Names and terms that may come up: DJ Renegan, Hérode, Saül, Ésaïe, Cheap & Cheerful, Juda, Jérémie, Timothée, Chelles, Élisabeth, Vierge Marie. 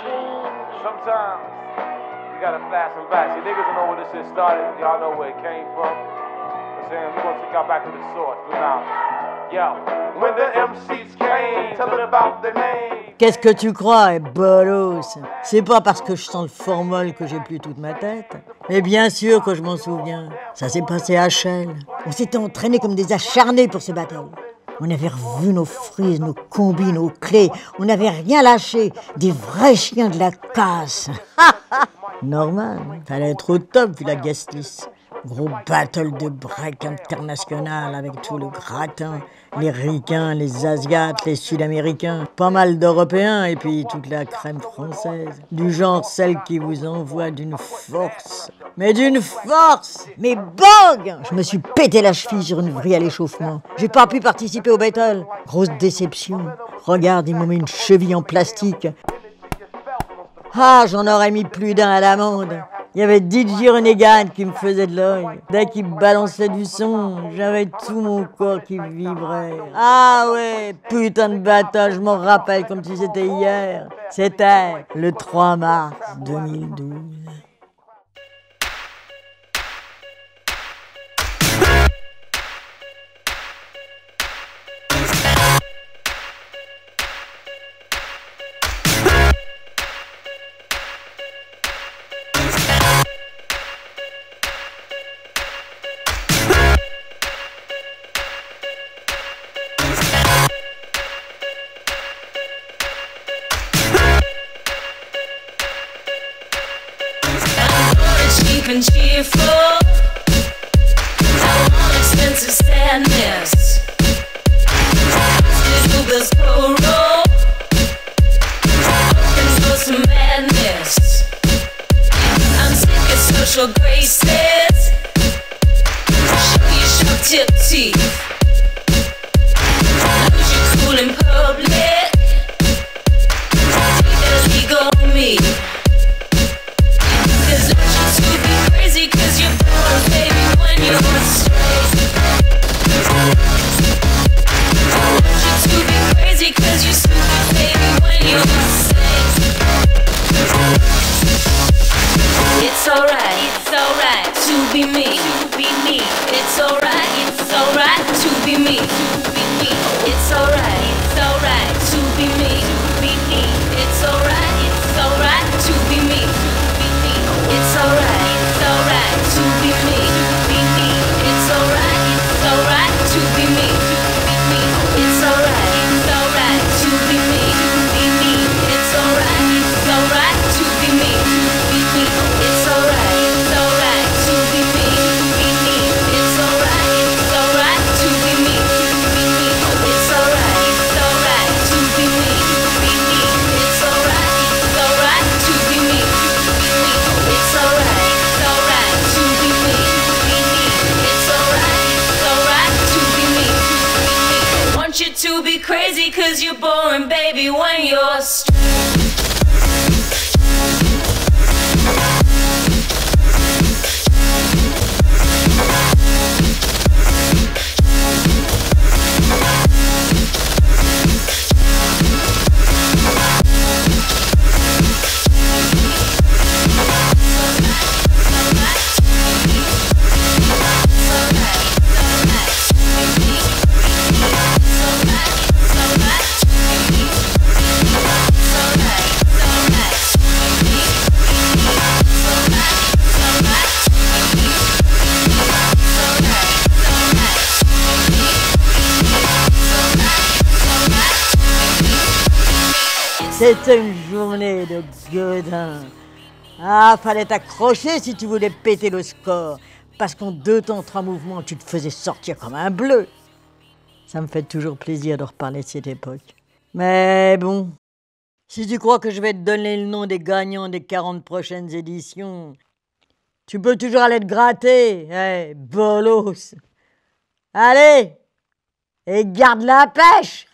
Sometimes you gotta fasten back. See, niggas don't know where this shit started. Y'all know where it came from. I'm saying we're gonna take y'all back to the source, the knowledge. Yo, when the MCs came, tell them about the name. Qu'est-ce que tu crois, bolos? C'est pas parce que je sens le formol que j'ai plus toute ma tête. Mais bien sûr que je m'en souviens. Ça s'est passé à Chelles. On s'était entraînés comme des acharnés pour ce battle. On avait revu nos frises, nos combis, nos clés. On n'avait rien lâché. Des vrais chiens de la casse. Normal, fallait être au top vu la guest list. Gros battle de break international avec tout le gratin. Les ricains, les asiates, les sud-américains. Pas mal d'européens et puis toute la crème française. Du genre celle qui vous envoie d'une force. Mais d'une force! Mais bang! Je me suis pété la cheville sur une vrille à l'échauffement. J'ai pas pu participer au battle. Grosse déception. Regarde, ils m'ont mis une cheville en plastique. Ah, j'en aurais mis plus d'un à l'amende. Il y avait DJ Renegan qui me faisait de l'œil. Dès qu'il balançait du son, j'avais tout mon corps qui vibrait. Ah ouais, putain de battle, je m'en rappelle comme si c'était hier. C'était le 3 mars 2012. And cheerful, I want expensive sadness. After Uber's co-roll, I'm for some madness. I'm sick of social graces. Show your sharp tip teeth. Lose your cool in public. Take the league on me. To be crazy 'cause you're boring, baby, when you're stressed. C'était une journée de gueudin. Ah, fallait t'accrocher si tu voulais péter le score. Parce qu'en 2 temps, 3 mouvements, tu te faisais sortir comme un bleu. Ça me fait toujours plaisir de reparler de cette époque. Mais bon, si tu crois que je vais te donner le nom des gagnants des 40 prochaines éditions, tu peux toujours aller te gratter, hey, bolos. Allez, et garde la pêche.